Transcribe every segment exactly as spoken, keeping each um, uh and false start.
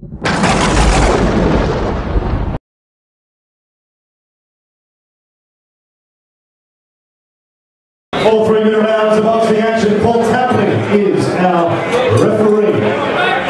Full three minute rounds of boxing action. Paul Tapley is our referee. Round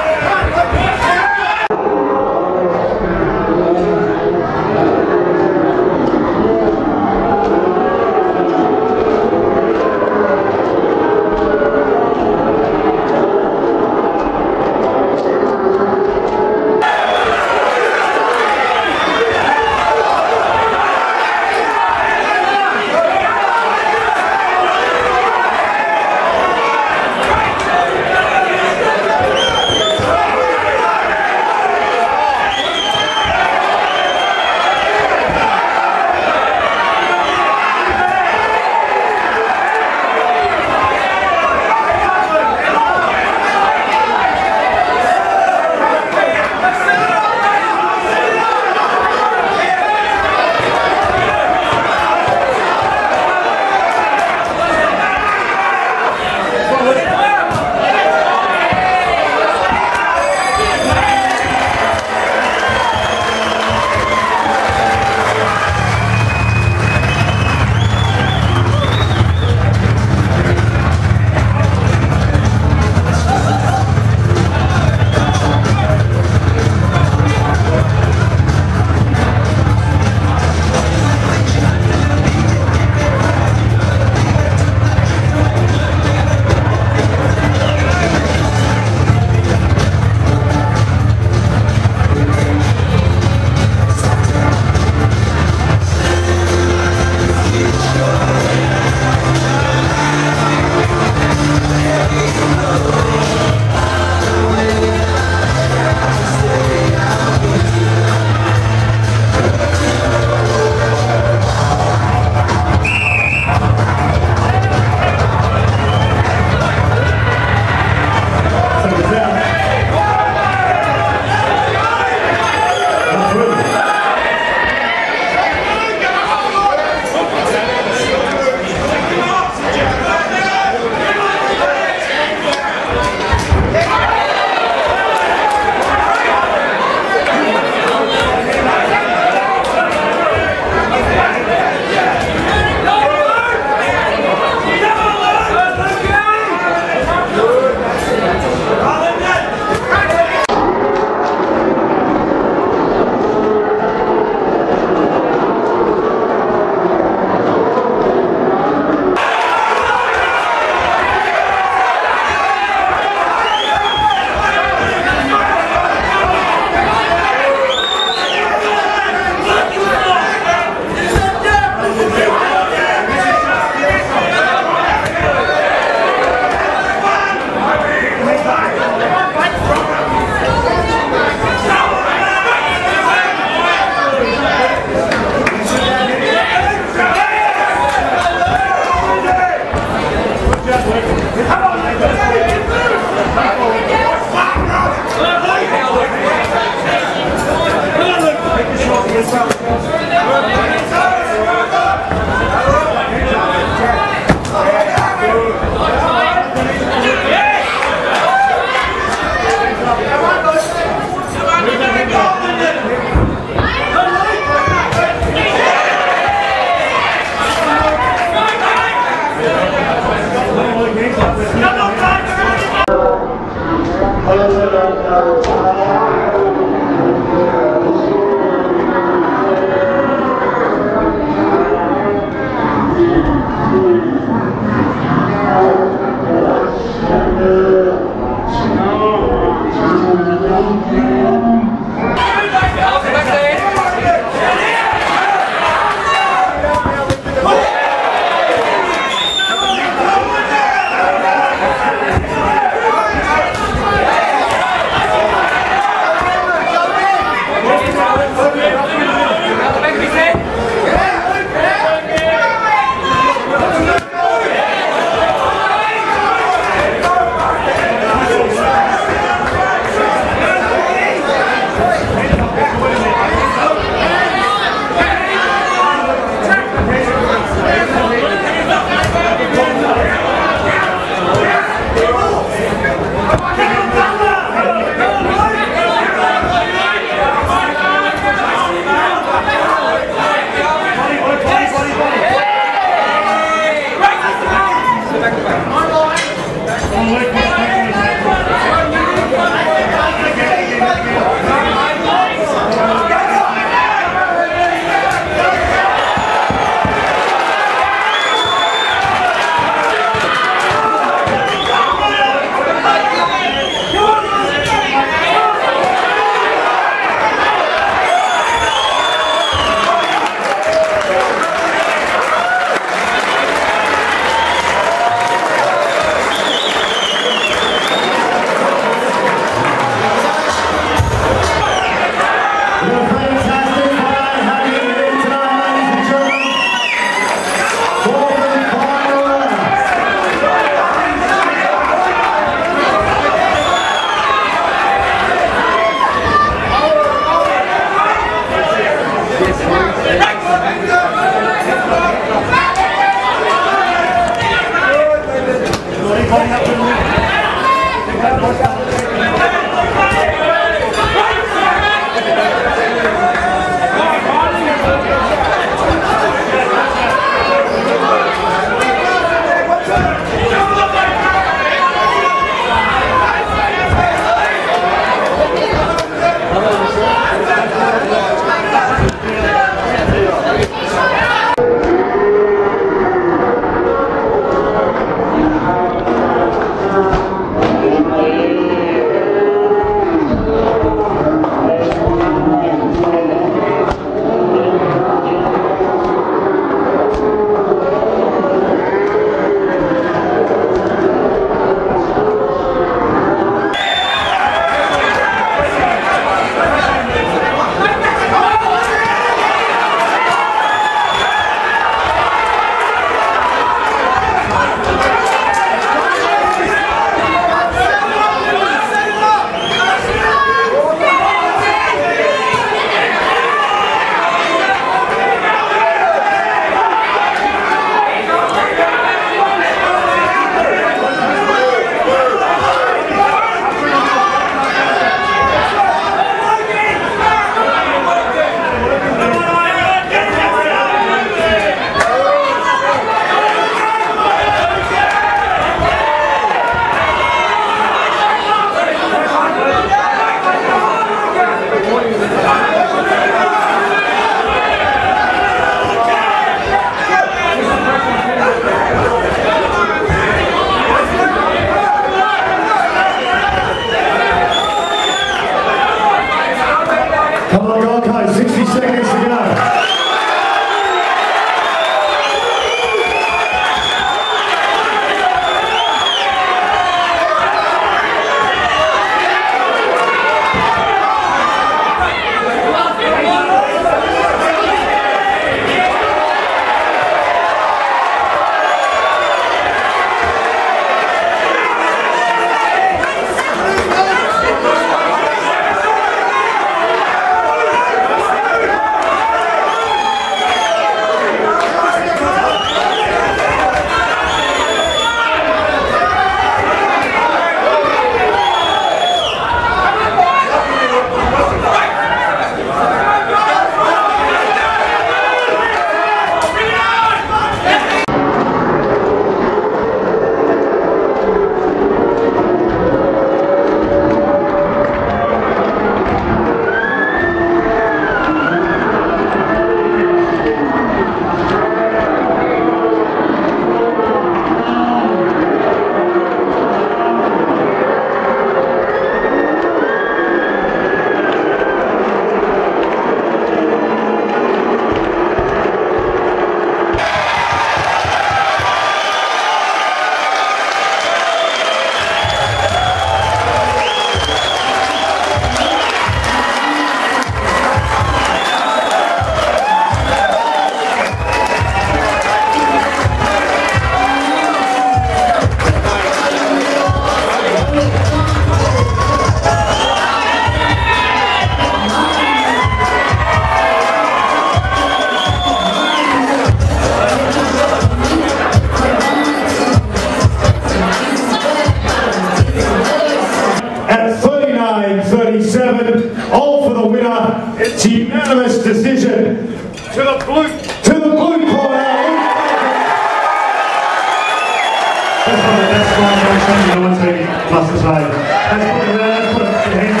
That's one of the best collaborations you know, it's really classified. Let's put it there, let's put it